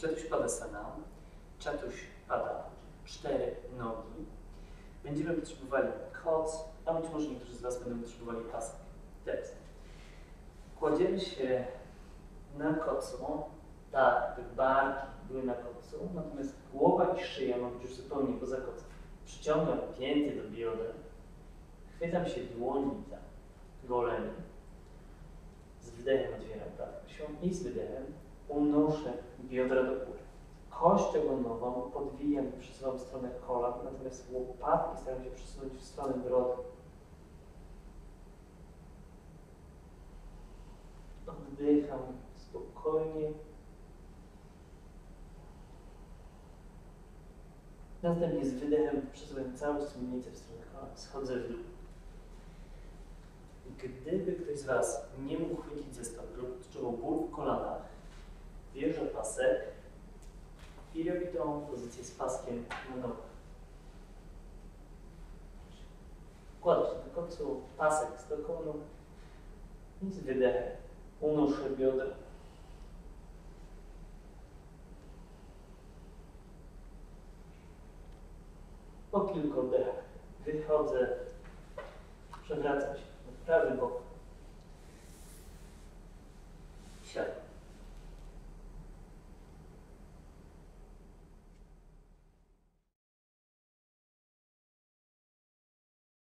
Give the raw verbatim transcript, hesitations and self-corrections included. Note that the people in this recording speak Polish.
Catuspadasana, Catuspada, cztery nogi. Będziemy potrzebowali koc, a być może niektórzy z Was będą potrzebowali pasek. Teraz kładziemy się na kocu, tak, by barki były na kocu, natomiast głowa i szyja ma być już zupełnie poza kocem. Przyciągam pięty do bioder, chwytam się dłoni za golenie, z wdechem otwieram prawą się i z wydechem unoszę biodra do góry. Kość ogonową podwijam i przesuwam w stronę kolan, natomiast łopatki staram się przesunąć w stronę brody. Oddycham spokojnie. Następnie z wydechem przesuwam całą sumnicę w stronę kolan, schodzę w dół. Gdyby ktoś z Was nie mógł chwycić ze stopy lub odczuwał ból w kolanach, bierze pasek i robi tą pozycję z paskiem na nogach. Kładę się na końcu, pasek z dokoła nóg i z wydechem unoszę biodra. Po kilku oddechach wychodzę, przewracam się na prawy bok.